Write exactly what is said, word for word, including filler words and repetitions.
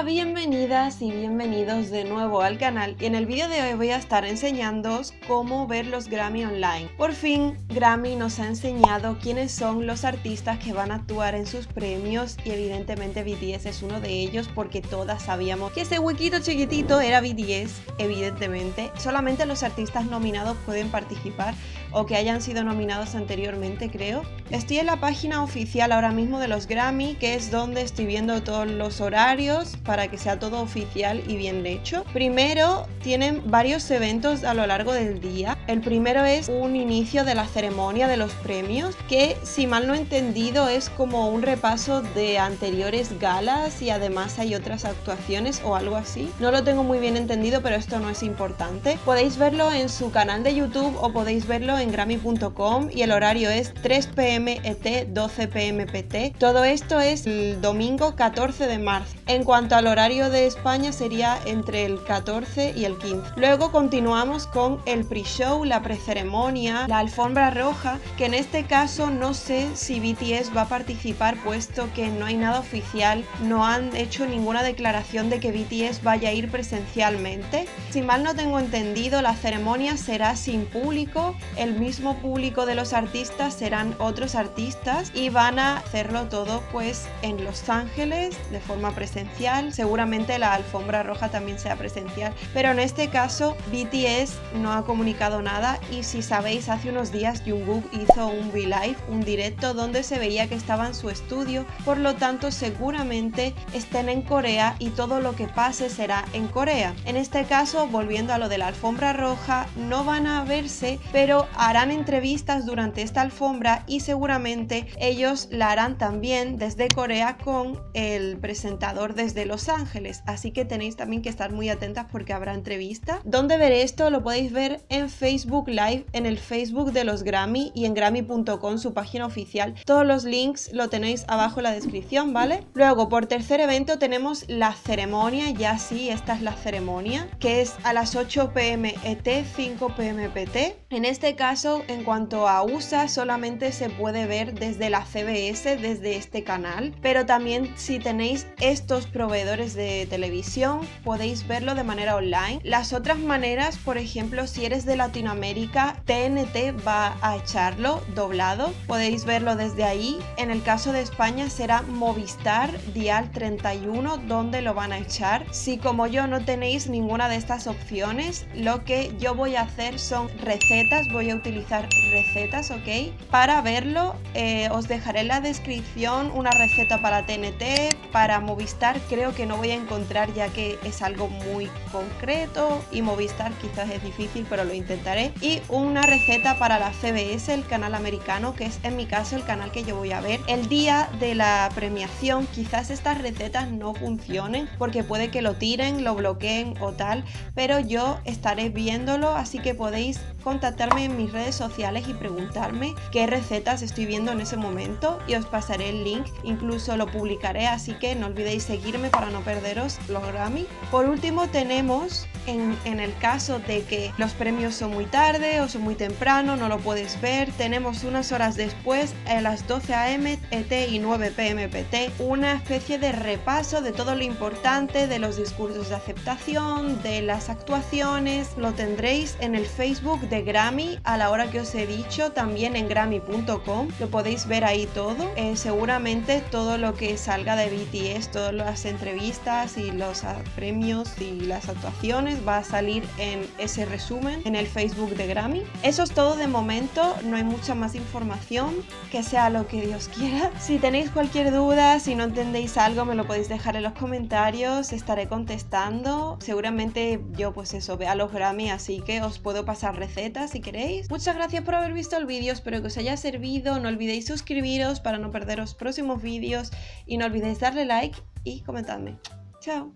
Hola, bienvenidas y bienvenidos de nuevo al canal, y en el vídeo de hoy voy a estar enseñándoos cómo ver los Grammy online. Por fin Grammy nos ha enseñado quiénes son los artistas que van a actuar en sus premios, y evidentemente B T S es uno de ellos porque todas sabíamos que ese huequito chiquitito era B T S, evidentemente. Solamente los artistas nominados pueden participar o que hayan sido nominados anteriormente, creo. Estoy en la página oficial ahora mismo de los Grammy, que es donde estoy viendo todos los horarios para que sea todo oficial y bien hecho. Primero tienen varios eventos a lo largo del día. El primero es un inicio de la ceremonia de los premios, que si mal no he entendido es como un repaso de anteriores galas, y además hay otras actuaciones o algo así. No lo tengo muy bien entendido, pero esto no es importante. Podéis verlo en su canal de YouTube o podéis verlo en Grammy punto com, y el horario es tres p m E T, doce p m P T. Todo esto es el domingo catorce de marzo. En cuanto al horario de España, sería entre el catorce y el quince. Luego continuamos con el pre-show, la preceremonia, la alfombra roja, que en este caso no sé si B T S va a participar, puesto que no hay nada oficial, no han hecho ninguna declaración de que B T S vaya a ir presencialmente. Si mal no tengo entendido, la ceremonia será sin público. El mismo público de los artistas serán otros artistas, y van a hacerlo todo pues en Los Ángeles de forma presencial. Seguramente la alfombra roja también sea presencial, pero en este caso B T S no ha comunicado nada. Y si sabéis, hace unos días Jungkook hizo un V live, un directo donde se veía que estaba en su estudio, por lo tanto seguramente estén en Corea y todo lo que pase será en Corea. En este caso, volviendo a lo de la alfombra roja, no van a verse, pero harán entrevistas durante esta alfombra, y seguramente ellos la harán también desde Corea con el presentador desde Los Ángeles, así que tenéis también que estar muy atentas porque habrá entrevista. Donde ver esto lo podéis ver en Facebook Live, en el Facebook de los Grammy, y en Grammy punto com, su página oficial. Todos los links lo tenéis abajo en la descripción, ¿vale? Luego, por tercer evento, tenemos la ceremonia. Ya sí, esta es la ceremonia, que es a las ocho p m E T, cinco p m P T. En este caso, en cuanto a U S A, solamente se puede ver desde la C B S, desde este canal, pero también si tenéis estos proveedores de televisión podéis verlo de manera online. Las otras maneras, por ejemplo, si eres de Latinoamérica, T N T va a echarlo doblado, podéis verlo desde ahí. En el caso de España será Movistar Dial treinta y uno donde lo van a echar. Si como yo no tenéis ninguna de estas opciones, lo que yo voy a hacer son recetas. Voy a utilizar recetas, ¿ok? Para verlo eh, os dejaré en la descripción una receta para T N T, para Movistar creo que no voy a encontrar, ya que es algo muy concreto y Movistar quizás es difícil, pero lo intentaré. Y una receta para la C B S, el canal americano, que es en mi caso el canal que yo voy a ver. El día de la premiación quizás estas recetas no funcionen porque puede que lo tiren, lo bloqueen o tal, pero yo estaré viéndolo, así que podéis contactarme en mis redes sociales y preguntarme qué recetas estoy viendo en ese momento, y os pasaré el link, incluso lo publicaré, así que no olvidéis seguirme para no perderos los Grammy. Por último tenemos, en, en el caso de que los premios son muy tarde o son muy temprano, no lo puedes ver, tenemos unas horas después, a las doce a m E T y nueve p m P T, una especie de repaso de todo lo importante, de los discursos de aceptación, de las actuaciones. Lo tendréis en el Facebook de Grammy a la hora que os he dicho, también en Grammy punto com, lo podéis ver ahí todo. Eh, seguramente todo lo que salga de B T S, todas las entrevistas y los premios y las actuaciones va a salir en ese resumen en el Facebook de Grammy. Eso es todo de momento, no hay mucha más información, que sea lo que Dios quiera. Si tenéis cualquier duda, si no entendéis algo, me lo podéis dejar en los comentarios, estaré contestando. Seguramente yo pues eso, vea los Grammy, así que os puedo pasar recetas si queréis. Muchas gracias por haber visto el vídeo, espero que os haya servido, no olvidéis suscribiros para no perderos próximos vídeos, y no olvidéis darle like y comentadme. Chao.